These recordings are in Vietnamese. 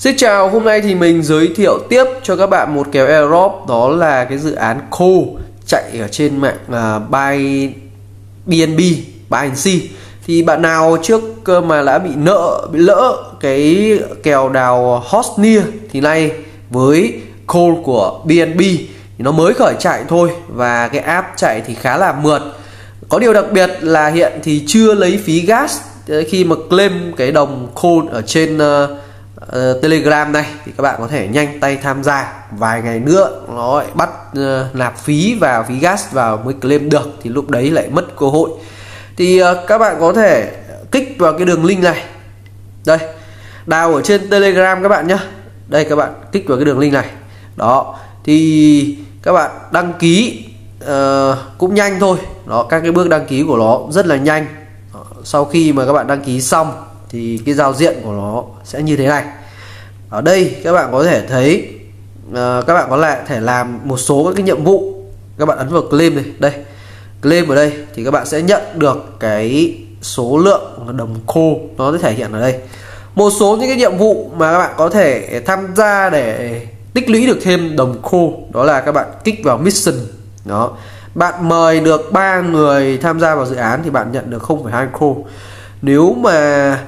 Xin chào, hôm nay thì mình giới thiệu tiếp cho các bạn một kèo airdrop, đó là cái dự án COLD chạy ở trên mạng BNB, Binance. Thì bạn nào trước mà đã bị lỡ cái kèo đào Hot Near thì nay với COLD của BNB thì nó mới khởi chạy thôi và cái app chạy thì khá là mượt. Có điều đặc biệt là hiện thì chưa lấy phí gas khi mà claim cái đồng COLD ở trên Telegram này, thì các bạn có thể nhanh tay tham gia. Vài ngày nữa nó lại bắt nạp phí và phí gas vào mới claim được, thì lúc đấy lại mất cơ hội. Thì các bạn có thể kích vào cái đường link này, đây đào ở trên Telegram các bạn nhé. Đây, các bạn kích vào cái đường link này đó, thì các bạn đăng ký cũng nhanh thôi đó. Các cái bước đăng ký của nó rất là nhanh. Sau khi mà các bạn đăng ký xong thì cái giao diện của nó sẽ như thế này. Ở đây các bạn có thể thấy các bạn có thể làm một số các cái nhiệm vụ. Các bạn ấn vào claim này, đây claim ở đây thì các bạn sẽ nhận được cái số lượng đồng COLD, nó sẽ thể hiện ở đây một số những cái nhiệm vụ mà các bạn có thể tham gia để tích lũy được thêm đồng COLD. Đó là các bạn kích vào mission đó, bạn mời được 3 người tham gia vào dự án thì bạn nhận được 0,2 COLD. Nếu mà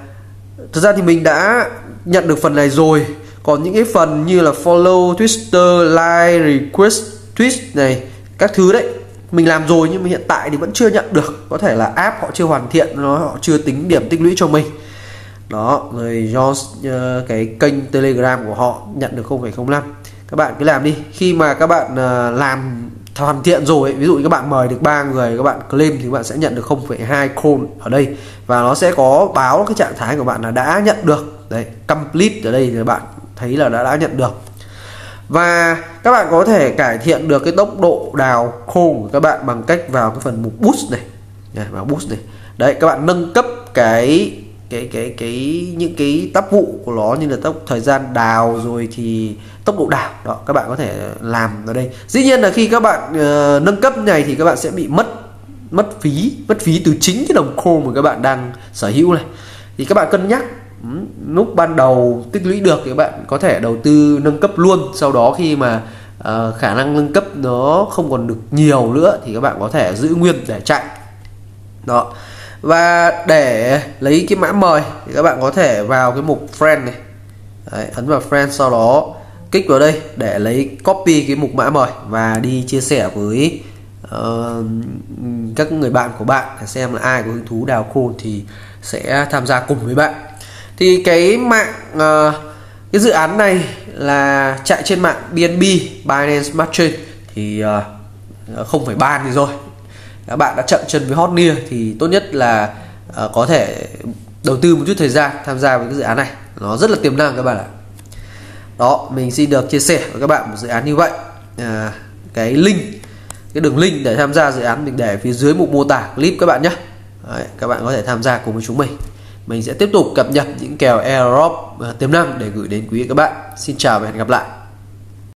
thực ra thì mình đã nhận được phần này rồi. Còn những cái phần như là follow, Twitter, like, request, tweet này, các thứ đấy mình làm rồi nhưng mà hiện tại thì vẫn chưa nhận được. Có thể là app họ chưa hoàn thiện, họ chưa tính điểm tích lũy cho mình. Đó, rồi do cái kênh Telegram của họ nhận được 0,05. Các bạn cứ làm đi. Khi mà các bạn làm hoàn thiện rồi ấy, ví dụ như các bạn mời được 3 người, các bạn claim thì các bạn sẽ nhận được 0,2 COLD ở đây, và nó sẽ có báo cái trạng thái của bạn là đã nhận được. Đấy, complete ở đây thì bạn thấy là đã nhận được. Và các bạn có thể cải thiện được cái tốc độ đào COLD của các bạn bằng cách vào cái phần mục boost này. Vào boost này. Đấy, các bạn nâng cấp cái những cái tác vụ của nó như là thời gian đào rồi thì tốc độ đào đó, các bạn có thể làm ở đây. Dĩ nhiên là khi các bạn nâng cấp này thì các bạn sẽ bị mất phí từ chính cái đồng COLD mà các bạn đang sở hữu này. Thì các bạn cân nhắc lúc ban đầu tích lũy được thì các bạn có thể đầu tư nâng cấp luôn, sau đó khi mà khả năng nâng cấp nó không còn được nhiều nữa thì các bạn có thể giữ nguyên để chạy đó. Và để lấy cái mã mời thì các bạn có thể vào cái mục friend này. Đấy, ấn vào friend, sau đó kích vào đây để lấy copy cái mục mã mời và đi chia sẻ với các người bạn của bạn, xem là ai có hứng thú đào COLD thì sẽ tham gia cùng với bạn. Thì cái mạng cái dự án này là chạy trên mạng BNB, Binance Smart Chain, thì không phải ban gì rồi. Các bạn đã chậm chân với Hot Near thì tốt nhất là có thể đầu tư một chút thời gian tham gia với cái dự án này, nó rất là tiềm năng các bạn ạ. Đó, mình xin được chia sẻ với các bạn một dự án như vậy. Cái link, cái đường link để tham gia dự án mình để phía dưới mục mô tả clip các bạn nhé. Đấy, các bạn có thể tham gia cùng với chúng mình. Mình sẽ tiếp tục cập nhật những kèo airdrop tiềm năng để gửi đến quý vị các bạn. Xin chào và hẹn gặp lại.